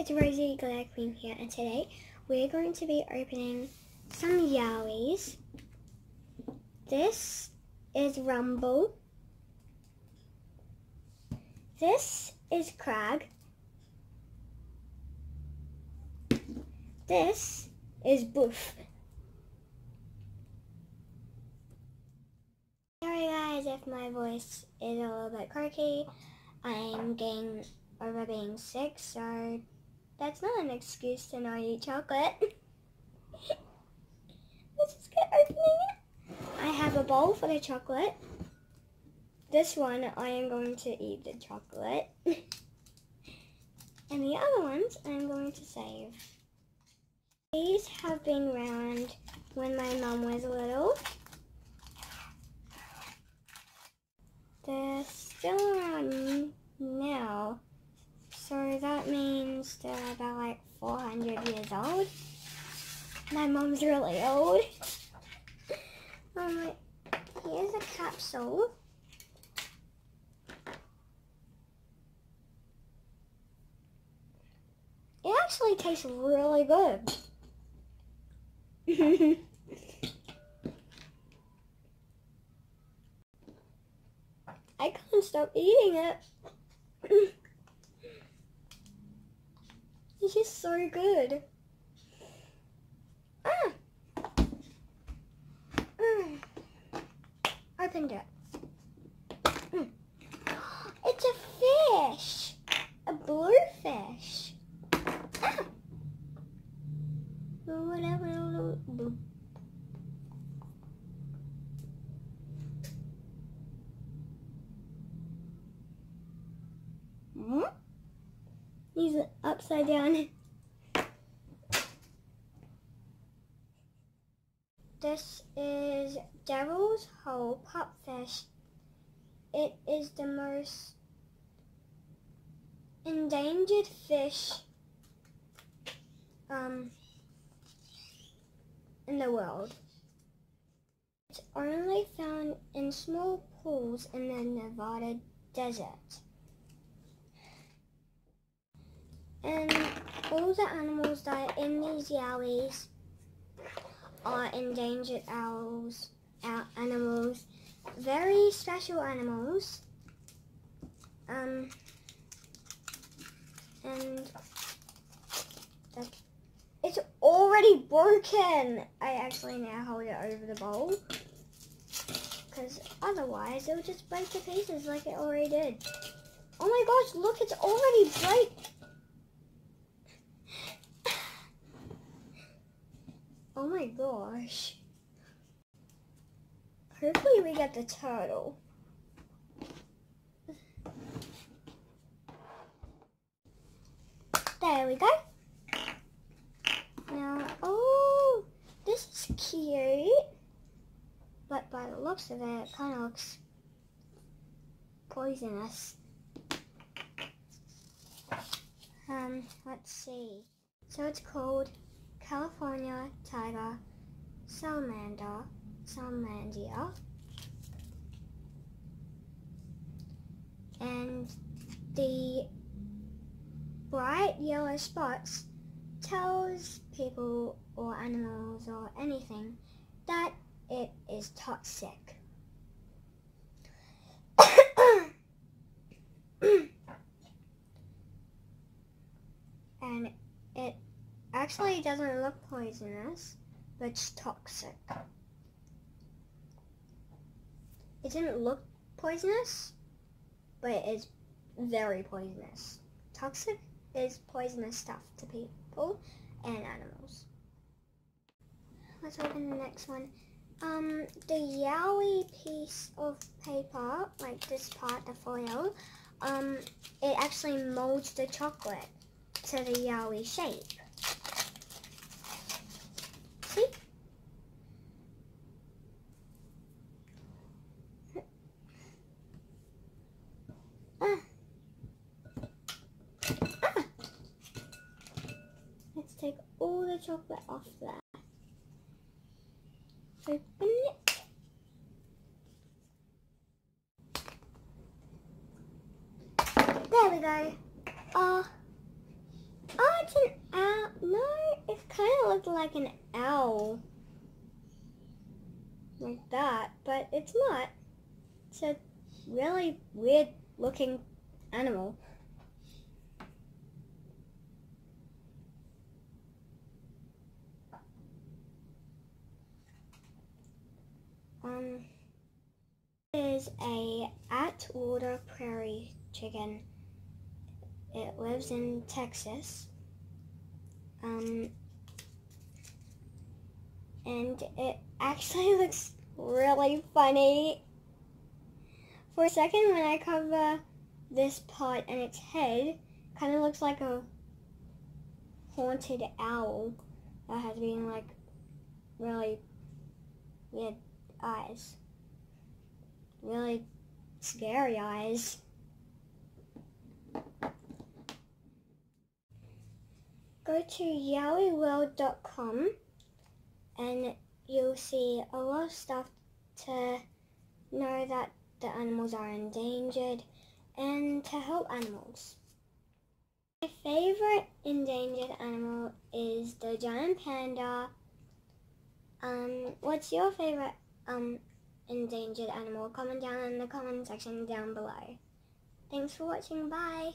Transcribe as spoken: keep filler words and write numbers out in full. It's Rosie Glare Queen here, and today we're going to be opening some Yowies. This is Rumble. This is Crag. This is Boof. Sorry guys if my voice is a little bit croaky. I'm getting over being sick, so that's not an excuse to not eat chocolate. Let's just get opening it. I have a bowl for the chocolate. This one, I am going to eat the chocolate. And the other ones, I'm going to save. These have been round when my mum was little. They're still around now. So that means they're about like four hundred years old. My mum's really old. Um, here's a capsule. It actually tastes really good. I can't stop eating it. It's just so good. Ah. Mm. Opened it. Mm. It's a fish. A bluefish. Ah. Mm? He's upside down. This is Devil's Hole pupfish. It is the most endangered fish um, in the world. It's only found in small pools in the Nevada Desert. And all the animals that are in these yowies are endangered owls, our animals, very special animals. Um, and that's, it's already broken. I actually now hold it over the bowl because otherwise it would just break to pieces like it already did. Oh my gosh! Look, it's already broken. Oh my gosh. Hopefully we get the turtle. There we go. Now, oh, this is cute. But by the looks of it, it kind of looks poisonous. Um, let's see. So it's called California tiger salamander, salamander, and the bright yellow spots tells people or animals or anything that it is toxic. And it actually, it doesn't look poisonous, but it's toxic. It didn't look poisonous, but it is very poisonous. Toxic is poisonous stuff to people and animals. Let's open the next one. Um, the yowie piece of paper, like this part, the foil, um, it actually molds the chocolate to the yowie shape. See? Ah. Ah. Let's take all the chocolate off there. Open it. There we go. Oh. Oh, it's an owl. No, it kind of looks like an owl. Like that, but it's not. It's a really weird looking animal. Um, this is a Attwater's Prairie Chicken. It lives in Texas. Um, and it actually looks really funny. For a second, when I cover this part and its head, kind of looks like a haunted owl that has been like really weird eyes, really scary eyes. Go to yowie world dot com and you'll see a lot of stuff to know that the animals are endangered and to help animals. My favorite endangered animal is the giant panda. Um, what's your favorite um, endangered animal? Comment down in the comment section down below. Thanks for watching, bye!